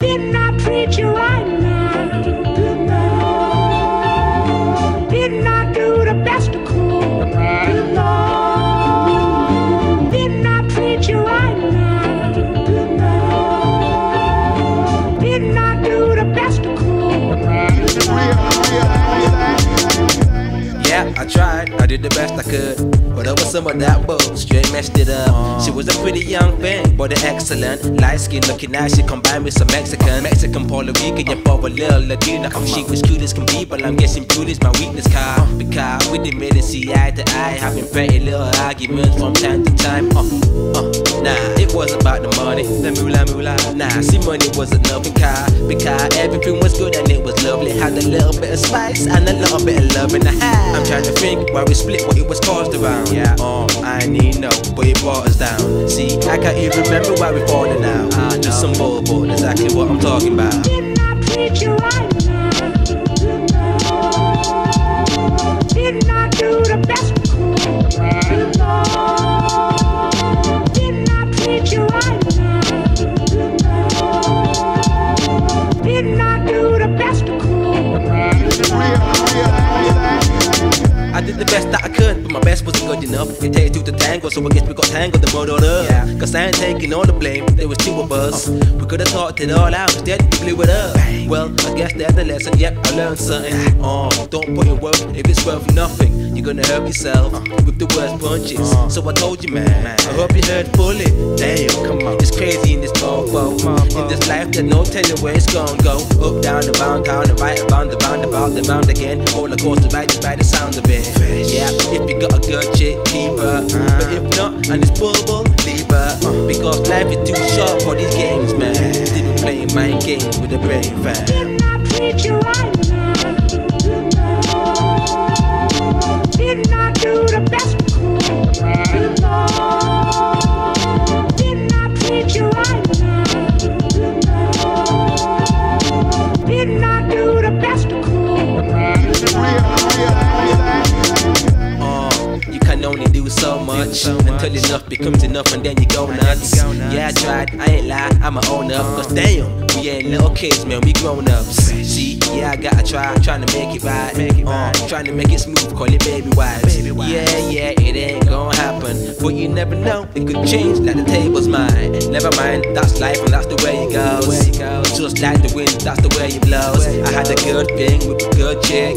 Didn't I treat you right now? Didn't I do the best I could? Didn't I treat you right now? Didn't I do the best I could? Yeah, I tried, I did the best I could. But over some of that bull, straight messed it up. She was a pretty young thing, but an excellent. Light skin looking nice, she combined with some Mexican, Puerto Rican, and for a little Latina. She was cute as can be, but I'm guessing beauty's my weakness, car. Because we didn't really see eye to eye, having pretty little arguments from time to time. Nah, it wasn't about the money, the moolah. Nah, see, money wasn't nothing, car. Because everything was good and it was lovely. Had a little bit of spice and a little bit of love in the high. I'm trying to think why we split, what it was caused around. Yeah, I ain't need no, but it brought us down. See, I can't even remember why we're falling out. Just some bull, exactly what I'm talking about. Didn't I treat you right now? Didn't I do the best I could? Didn't I treat you right now? Didn't I do the best I could? I did the best that I could, but my best was good enough. It takes two to tango, so I guess we got tangled and muddled up. Yeah. Cause I ain't taking all the blame, there was two of us. We could have talked it all out, instead we blew it up. Bang. Well, I guess that's the lesson, yep, I learned something. Don't put in work if it's worth nothing. You're gonna hurt yourself with the worst punches. So I told you, man, I hope you heard fully. Damn, come on, it's crazy in this mofo. In this life, there's no telling where it's gonna go. Up, down, around, down, and right, around, about, and round again. All across the right, just by the sound of it. Yeah, if you got a good chick, keep her. But if not, and it's bull, leave her. Because life is too short for these games, man. Still playing mind games with a brain fan. Didn't I treat you right now? Didn't I do the best I could? Didn't I treat you right now? Didn't I do the best I could? You can only do so much until enough becomes enough, and then you go nuts. Yeah, I tried, I ain't lie, I'm a own up. Cause damn, we ain't little kids, man, we grown ups. See, yeah, I gotta try, trying to make it right. Trying to make it smooth, call it baby wise. Yeah, it ain't gonna happen. But you never know, it could change like the table's mine. Never mind, that's life and that's the way it goes. Just like the wind, that's the way it blows. I had a good thing with a good chick,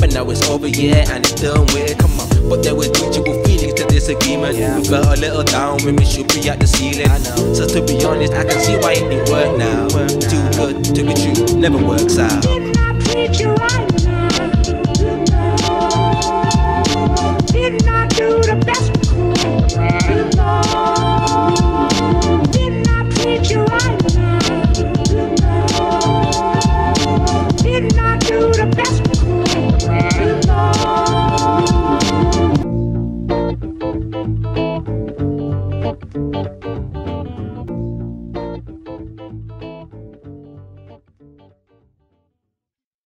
but now it's over, yeah, and it's done with. Come on. But there was mutual feelings to disagreement. We felt a little down when we should be at the ceiling. So to be honest, I can see why it didn't work now. Too good to be true, never works out. Didn't I treat you right now? Didn't I do the best I could?